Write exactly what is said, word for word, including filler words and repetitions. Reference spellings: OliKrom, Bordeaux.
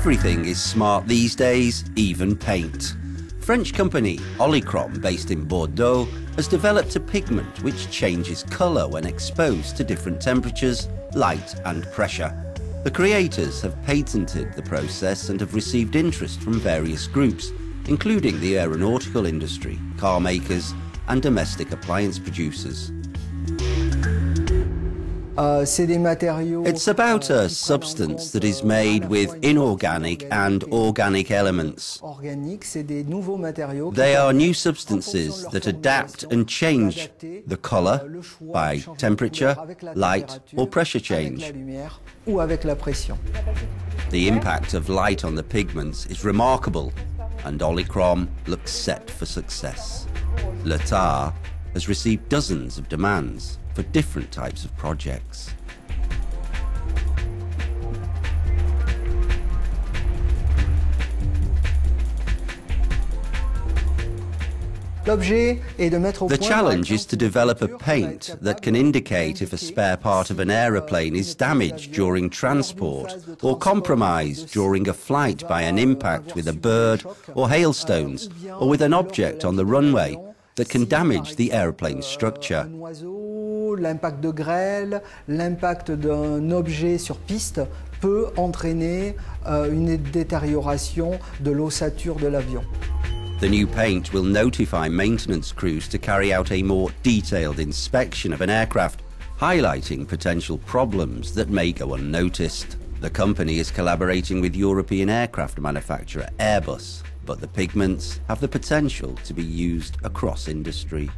Everything is smart these days, even paint. French company OliKrom, based in Bordeaux, has developed a pigment which changes colour when exposed to different temperatures, light and pressure. The creators have patented the process and have received interest from various groups, including the aeronautical industry, car makers and domestic appliance producers. It's about a substance that is made with inorganic and organic elements. They are new substances that adapt and change the color by temperature, light, or pressure change. The impact of light on the pigments is remarkable, and OliKrom looks set for success. Le Tar has received dozens of demands for different types of projects. The challenge is to develop a paint that can indicate if a spare part of an aeroplane is damaged during transport or compromised during a flight by an impact with a bird or hailstones or with an object on the runway that can damage the aeroplane's structure. L'impact de grêle, l'impact d'un objet sur piste peut entraîner euh, une détérioration de l'ossature de l'avion. The new paint will notify maintenance crews to carry out a more detailed inspection of an aircraft, highlighting potential problems that may go unnoticed. The company is collaborating with European aircraft manufacturer Airbus, but the pigments have the potential to be used across industry.